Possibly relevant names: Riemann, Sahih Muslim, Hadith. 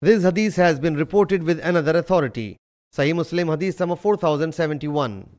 This hadith has been reported with another authority, Sahih Muslim hadith number 4071.